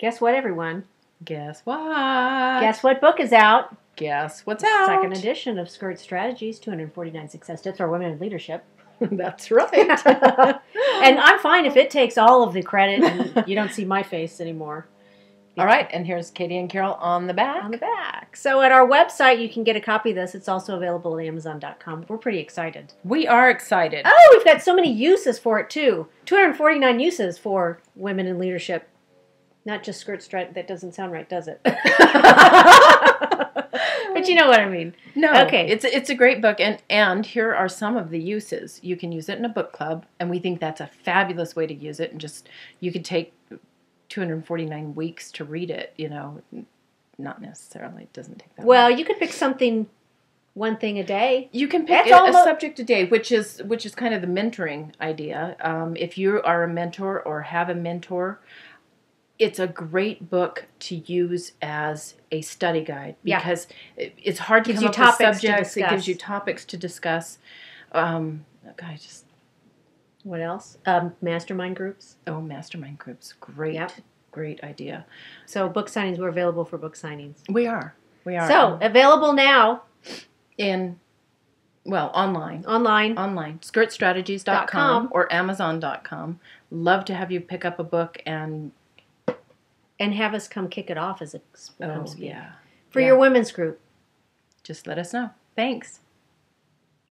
Guess what, everyone? Guess what? Guess what book is out? Guess what's out? Second edition of Skirt Strategies, 249 Success Tips for Women in Leadership. That's right. And I'm fine if it takes all of the credit and you don't see my face anymore. All right, and here's Katie and Carol on the back. On the back. So at our website, you can get a copy of this. It's also available at Amazon.com. We're pretty excited. We are excited. Oh, we've got so many uses for it, too. 249 uses for women in leadership. Not just skirt stretch. That doesn't sound right, does it? But you know what I mean. No. Okay. It's a great book, and here are some of the uses. You can use it in a book club, and we think that's a fabulous way to use it, and just you could take 249 weeks to read it, you know, not necessarily. It doesn't take that long. Well, you could pick something, one thing a day. You can pick a subject a day, which is kind of the mentoring idea. If you are a mentor or have a mentor, it's a great book to use as a study guide because it's hard to come up with subjects. It gives you topics to discuss. What else? Mastermind groups. Oh, mastermind groups. Great. Yep. Great idea. So book signings, we're available for book signings. We are. So available now. Online. Online. Skirtstrategies.com or Amazon.com. Love to have you pick up a book and have us come kick it off as it comes. For your women's group. Just let us know. Thanks.